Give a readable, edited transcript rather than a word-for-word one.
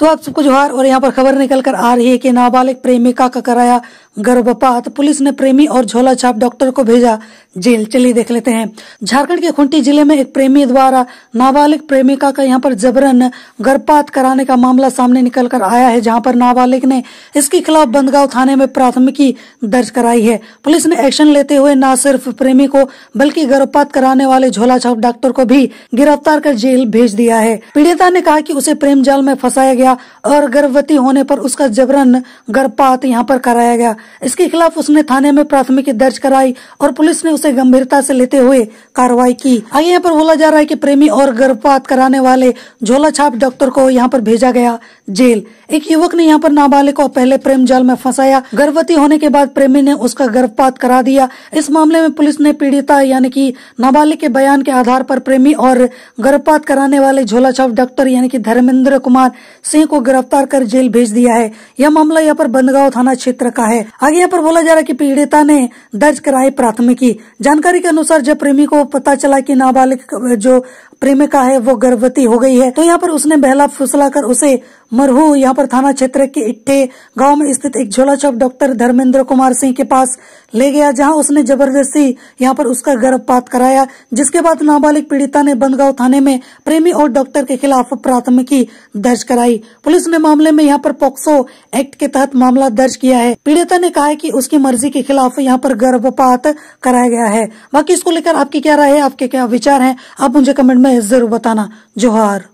तो आप सबको जोहार। और यहाँ पर खबर निकल कर आ रही है कि नाबालिग प्रेमिका का कराया गर्भपात, पुलिस ने प्रेमी और झोला छाप डॉक्टर को भेजा जेल। चलिए देख लेते हैं। झारखंड के खुंटी जिले में एक प्रेमी द्वारा नाबालिग प्रेमिका का यहाँ पर जबरन गर्भपात कराने का मामला सामने निकल कर आया है, जहाँ पर नाबालिग ने इसके खिलाफ बंदगांव थाने में प्राथमिकी दर्ज कराई है। पुलिस ने एक्शन लेते हुए न सिर्फ प्रेमी को बल्कि गर्भपात कराने वाले झोला छाप डॉक्टर को भी गिरफ्तार कर जेल भेज दिया है। पीड़िता ने कहा कि उसे प्रेम जाल में फंसाया गया और गर्भवती होने पर उसका जबरन गर्भपात यहाँ पर कराया गया। इसके खिलाफ उसने थाने में प्राथमिकी दर्ज कराई और पुलिस ने उसे गंभीरता से लेते हुए कार्रवाई की। आगे यहाँ पर बोला जा रहा है कि प्रेमी और गर्भपात कराने वाले झोला छाप डॉक्टर को यहाँ पर भेजा गया जेल। एक युवक ने यहाँ पर नाबालिग को पहले प्रेम जाल में फंसाया, गर्भवती होने के बाद प्रेमी ने उसका गर्भपात करा दिया। इस मामले में पुलिस ने पीड़िता यानी कि नाबालिग के बयान के आधार पर प्रेमी और गर्भपात कराने वाले झोला छाप डॉक्टर यानी कि धर्मेंद्र कुमार सिंह को गिरफ्तार कर जेल भेज दिया है। यह मामला यहाँ पर बंदगांव थाना क्षेत्र का है। आगे यहाँ पर बोला जा रहा है कि पीड़िता ने दर्ज कराई प्राथमिकी। जानकारी के अनुसार जब प्रेमी को पता चला कि नाबालिग जो प्रेमिका है वो गर्भवती हो गई है, तो यहाँ पर उसने बहला फुसला कर उसे मरहू यहाँ पर थाना क्षेत्र के इट्टे गांव में स्थित एक झोला छाप डॉक्टर धर्मेंद्र कुमार सिंह के पास ले गया, जहां उसने जबरदस्ती यहाँ पर उसका गर्भपात कराया। जिसके बाद नाबालिग पीड़िता ने बंदगांव थाने में प्रेमी और डॉक्टर के खिलाफ प्राथमिकी दर्ज कराई। पुलिस ने मामले में यहाँ पर पॉक्सो एक्ट के तहत मामला दर्ज किया है। पीड़िता ने कहा है कि उसकी मर्जी के खिलाफ यहाँ पर गर्भपात कराया गया है। बाकी इसको लेकर आपकी क्या राय है, आपके क्या विचार है, आप मुझे कमेंट में जरूर बताना। जोहार।